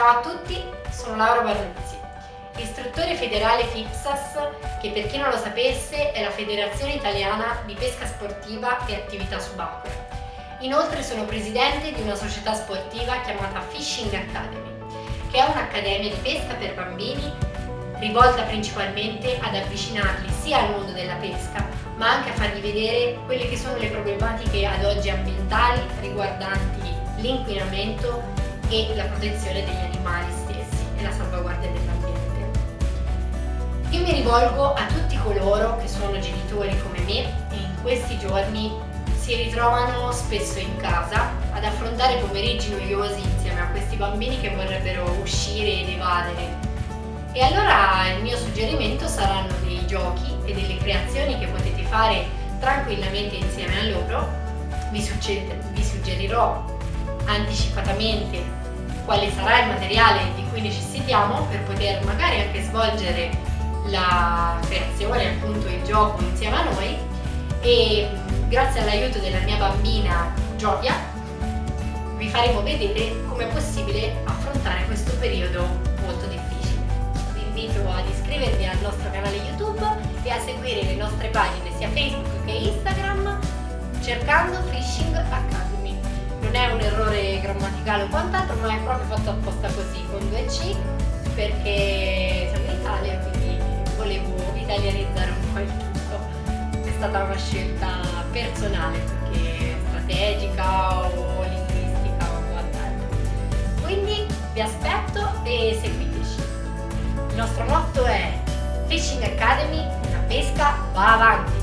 Ciao a tutti, sono Laura Barluzzi, istruttore federale FIPSAS, che per chi non lo sapesse è la Federazione Italiana di Pesca Sportiva e Attività Subacquea. Inoltre sono presidente di una società sportiva chiamata Fishing Accademy, che è un'accademia di pesca per bambini rivolta principalmente ad avvicinarli sia al mondo della pesca, ma anche a fargli vedere quelle che sono le problematiche ad oggi ambientali riguardanti l'inquinamento e la protezione degli animali stessi e la salvaguardia dell'ambiente. Io mi rivolgo a tutti coloro che sono genitori come me e in questi giorni si ritrovano spesso in casa ad affrontare pomeriggi noiosi insieme a questi bambini che vorrebbero uscire ed evadere. E allora il mio suggerimento saranno dei giochi e delle creazioni che potete fare tranquillamente insieme a loro. Vi suggerirò anticipatamente quale sarà il materiale di cui necessitiamo per poter magari anche svolgere la creazione, appunto il gioco insieme a noi, e grazie all'aiuto della mia bambina Giorgia vi faremo vedere come è possibile affrontare questo periodo molto difficile. Vi invito ad iscrivervi al nostro canale YouTube e a seguire le nostre pagine sia Facebook che Instagram cercando Fishing Academy. Non è un errore grammaticale o quant'altro, ma è proprio fatto apposta così con 2C perché siamo in Italia, quindi volevo italianizzare un po' il tutto. È stata una scelta personale, perché strategica o linguistica o quant'altro. Quindi vi aspetto e seguiteci. Il nostro motto è Fishing Academy, la pesca va avanti!